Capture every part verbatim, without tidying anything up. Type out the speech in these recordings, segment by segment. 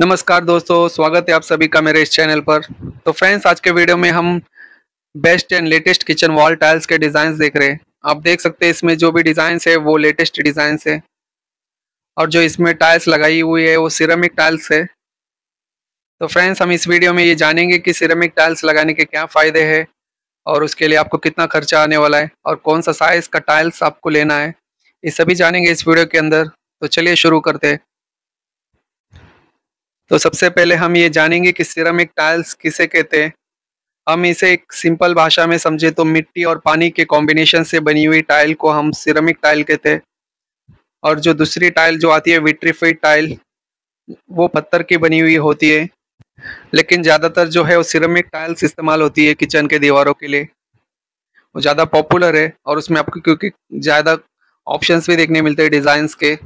नमस्कार दोस्तों, स्वागत है आप सभी का मेरे इस चैनल पर। तो फ्रेंड्स, आज के वीडियो में हम best and latest kitchen wall tiles के डिज़ाइंस देख रहे हैं। आप देख सकते हैं इसमें जो भी डिज़ाइंस है वो लेटेस्ट डिज़ाइंस है और जो इसमें टाइल्स लगाई हुई है वो सिरेमिक टाइल्स है। तो फ्रेंड्स, हम इस वीडियो में ये जानेंगे कि सिरेमिक टाइल्स लगाने के क्या फ़ायदे हैं और उसके लिए आपको कितना खर्चा आने वाला है और कौन सा साइज़ का टाइल्स आपको लेना है, ये सभी जानेंगे इस वीडियो के अंदर। तो चलिए शुरू करते हैं। तो सबसे पहले हम ये जानेंगे कि सिरेमिक टाइल्स किसे कहते हैं। हम इसे एक सिंपल भाषा में समझे तो मिट्टी और पानी के कॉम्बिनेशन से बनी हुई टाइल को हम सिरेमिक टाइल कहते हैं। और जो दूसरी टाइल जो आती है विट्रीफाइड टाइल, वो पत्थर की बनी हुई होती है, लेकिन ज़्यादातर जो है वो सिरेमिक टाइल्स इस्तेमाल होती है किचन के दीवारों के लिए। वो ज़्यादा पॉपुलर है और उसमें आपको क्योंकि ज़्यादा ऑप्शंस भी देखने मिलते हैं डिज़ाइंस के,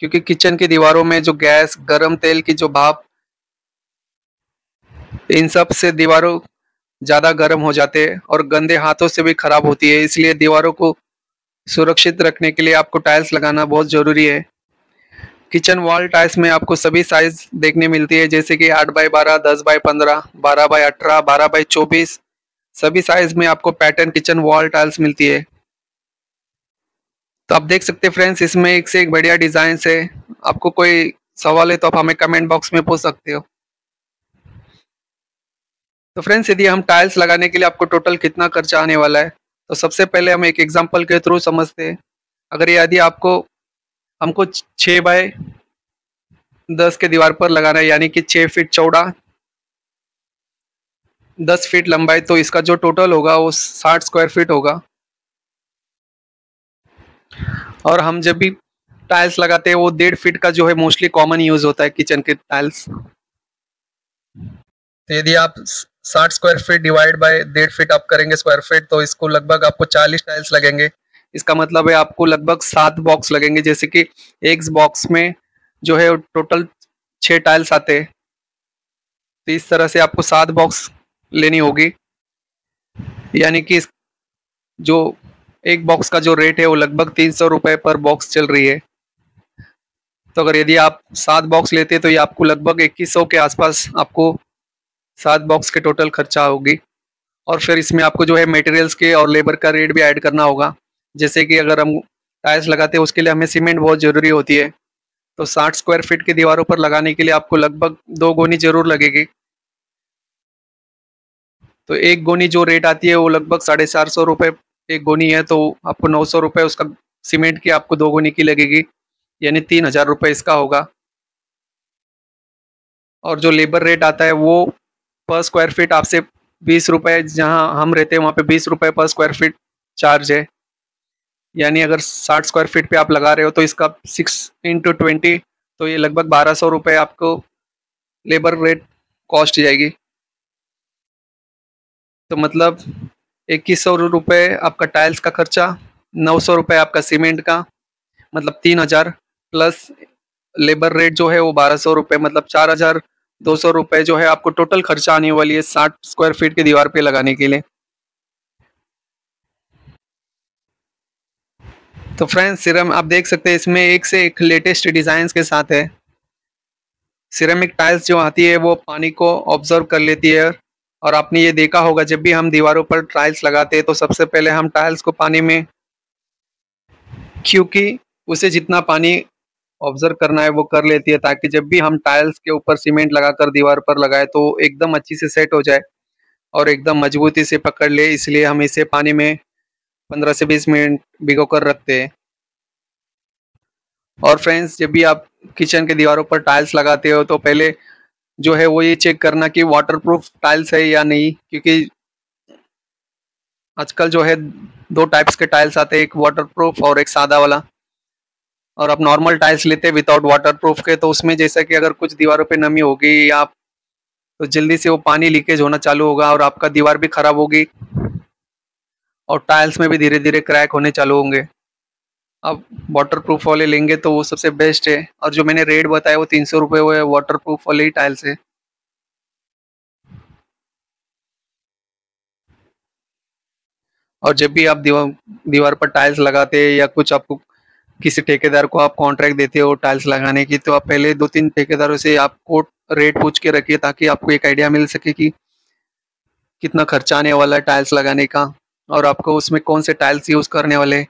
क्योंकि किचन की दीवारों में जो गैस, गरम तेल की जो भाप, इन सब से दीवारों ज़्यादा गर्म हो जाते हैं और गंदे हाथों से भी खराब होती है। इसलिए दीवारों को सुरक्षित रखने के लिए आपको टाइल्स लगाना बहुत ज़रूरी है। किचन वॉल टाइल्स में आपको सभी साइज़ देखने मिलती है, जैसे कि आठ बाई बारह, दस बाई पंद्रह, बारह बाई अठारह, बारह बाई चौबीस, सभी साइज़ में आपको पैटर्न किचन वॉल टाइल्स मिलती है। तो आप देख सकते हैं फ्रेंड्स, इसमें एक से एक बढ़िया डिज़ाइन है। आपको कोई सवाल है तो आप हमें कमेंट बॉक्स में पूछ सकते हो। तो फ्रेंड्स, यदि हम टाइल्स लगाने के लिए आपको टोटल कितना खर्चा आने वाला है, तो सबसे पहले हम एक एग्जांपल के थ्रू समझते हैं। अगर यदि आपको हमको छः बाय दस के दीवार पर लगाना है, यानी कि छः फीट चौड़ा, दस फीट लंबाई, तो इसका जो टोटल होगा वो साठ स्क्वायर फीट होगा। और हम जब भी टाइल्स लगाते हैं वो डेढ़ फीट का जो है मोस्टली कॉमन यूज होता है किचन के टाइल्स। तो यदि आप साठ स्क्वायर फीट डिवाइड बाय डेढ़ फीट आप करेंगे स्क्वायर फीट, तो इसको लगभग आपको चालीस टाइल्स लगेंगे। इसका मतलब है आपको लगभग सात बॉक्स लगेंगे, जैसे कि एक बॉक्स में जो है टोटल छः टाइल्स आते हैं। तो इस तरह से आपको सात बॉक्स लेनी होगी, यानी कि जो एक बॉक्स का जो रेट है वो लगभग तीन सौ रुपये पर बॉक्स चल रही है। तो अगर यदि आप सात बॉक्स लेते हैं तो ये आपको लगभग इक्कीस सौ के आसपास आपको सात बॉक्स के टोटल खर्चा होगी। और फिर इसमें आपको जो है मटेरियल्स के और लेबर का रेट भी ऐड करना होगा। जैसे कि अगर हम टाइल्स लगाते हैं उसके लिए हमें सीमेंट बहुत ज़रूरी होती है, तो साठ स्क्वायर फीट की दीवारों पर लगाने के लिए आपको लगभग दो गोनी ज़रूर लगेगी। तो एक गोनी जो रेट आती है वो लगभग साढ़े चार सौ रुपये एक गोनी है, तो आपको नौ सौ रुपये उसका सीमेंट की आपको दो गोनी की लगेगी, यानी तीन हज़ार रुपये इसका होगा। और जो लेबर रेट आता है वो पर स्क्वायर फीट आपसे बीस रुपये, जहाँ हम रहते हैं वहाँ पे बीस रुपये पर स्क्वायर फीट चार्ज है। यानी अगर साठ स्क्वायर फीट पे आप लगा रहे हो तो इसका सिक्स इंटू ट्वेंटी, तो ये लगभग बारह सौ रुपये आपको लेबर रेट कॉस्ट जाएगी। तो मतलब इक्कीस सौ रुपये आपका टाइल्स का खर्चा, नौ सौ रुपये आपका सीमेंट का, मतलब तीन हज़ार प्लस लेबर रेट जो है वो बारह सौ रुपये, मतलब चार हज़ार दो सौ रुपये जो है आपको टोटल खर्चा आने वाली है साठ स्क्वायर फीट की दीवार पे लगाने के लिए। तो फ्रेंड्स, सिरेम आप देख सकते हैं इसमें एक से एक लेटेस्ट डिज़ाइंस के साथ है। सिरेमिक टाइल्स जो आती है वो पानी को ऑब्जर्व कर लेती है। और आपने ये देखा होगा जब भी हम दीवारों पर टाइल्स लगाते हैं तो सबसे पहले हम टाइल्स को पानी में, क्योंकि उसे जितना पानी ऑब्जर्व करना है वो कर लेती है, ताकि जब भी हम टाइल्स के ऊपर सीमेंट लगाकर दीवार पर लगाए तो एकदम अच्छी से सेट हो जाए और एकदम मजबूती से पकड़ ले। इसलिए हम इसे पानी में पंद्रह से बीस मिनट भिगो कर रखते हैं। और फ्रेंड्स, जब भी आप किचन के दीवारों पर टाइल्स लगाते हो तो पहले जो है वो ये चेक करना कि वाटरप्रूफ टाइल्स है या नहीं, क्योंकि आजकल जो है दो टाइप्स के टाइल्स आते हैं, एक वाटरप्रूफ और एक सादा वाला। और आप नॉर्मल टाइल्स लेते हैं विदाउट वाटरप्रूफ के, तो उसमें जैसा कि अगर कुछ दीवारों पे नमी होगी या तो जल्दी से वो पानी लीकेज होना चालू होगा और आपका दीवार भी खराब होगी और टाइल्स में भी धीरे धीरे क्रैक होने चालू होंगे। अब वाटरप्रूफ वाले लेंगे तो वो सबसे बेस्ट है। और जो मैंने रेट बताया वो तीन सौ रुपये वो है वाटरप्रूफ वाले ही टाइल्स है। और जब भी आप दीवार दीवार पर टाइल्स लगाते हैं या कुछ आपको किसी ठेकेदार को आप कॉन्ट्रैक्ट देते हो टाइल्स लगाने की, तो आप पहले दो तीन ठेकेदारों से आप कोट रेट पूछ के रखिए ताकि आपको एक आइडिया मिल सके कि कितना खर्चा आने वाला है टाइल्स लगाने का और आपको उसमें कौन से टाइल्स यूज़ करने वाले।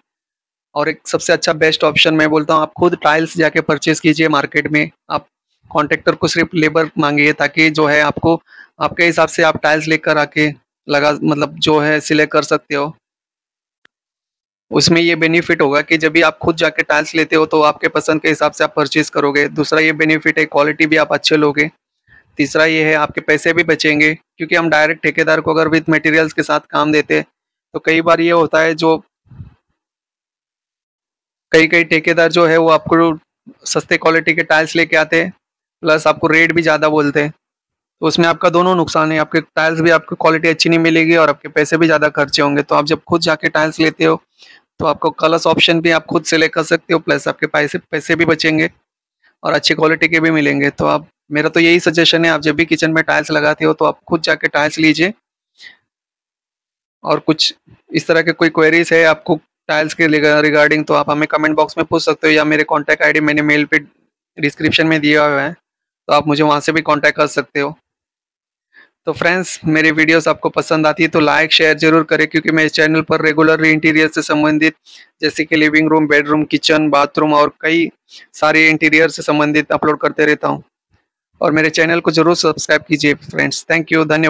और एक सबसे अच्छा बेस्ट ऑप्शन मैं बोलता हूँ, आप खुद टाइल्स जाके परचेज कीजिए मार्केट में। आप कॉन्ट्रैक्टर को सिर्फ लेबर मांगिए ताकि जो है आपको आपके हिसाब से आप टाइल्स लेकर आके लगा मतलब जो है सिलेक्ट कर सकते हो। उसमें ये बेनिफिट होगा कि जब भी आप खुद जाके टाइल्स लेते हो तो आपके पसंद के हिसाब से आप परचेज करोगे। दूसरा ये बेनिफिट है क्वालिटी भी आप अच्छे लोगे। तीसरा ये है आपके पैसे भी बचेंगे, क्योंकि हम डायरेक्ट ठेकेदार को अगर विद मटेरियल्स के साथ काम देते तो कई बार ये होता है जो कई कई ठेकेदार जो है वो आपको सस्ते क्वालिटी के टाइल्स लेके आते हैं प्लस आपको रेट भी ज़्यादा बोलते हैं, तो उसमें आपका दोनों नुकसान है। आपके टाइल्स भी आपको क्वालिटी अच्छी नहीं मिलेगी और आपके पैसे भी ज़्यादा खर्चे होंगे। तो आप जब खुद जाके टाइल्स लेते हो तो आपको कलर्स ऑप्शन भी आप खुद सेलेक्ट कर सकते हो प्लस आपके पैसे पैसे भी बचेंगे और अच्छी क्वालिटी के भी मिलेंगे। तो आप मेरा तो यही सजेशन है, आप जब भी किचन में टाइल्स लगाते हो तो आप खुद जाके टाइल्स लीजिए। और कुछ इस तरह के कोई क्वेरीज है आपको टाइल्स के रिगार्डिंग तो आप हमें कमेंट बॉक्स में पूछ सकते हो, या मेरे कॉन्टैक्ट आईडी मैंने मेल पे डिस्क्रिप्शन में दिया हुआ है तो आप मुझे वहाँ से भी कॉन्टैक्ट कर सकते हो। तो फ्रेंड्स, मेरी वीडियोस आपको पसंद आती है तो लाइक शेयर जरूर करें, क्योंकि मैं इस चैनल पर रेगुलरली इंटीरियर से संबंधित जैसे कि living room, bedroom, kitchen, bathroom और कई सारे इंटीरियर से संबंधित अपलोड करते रहता हूँ। और मेरे चैनल को जरूर सब्सक्राइब कीजिए फ्रेंड्स। थैंक यू, धन्यवाद।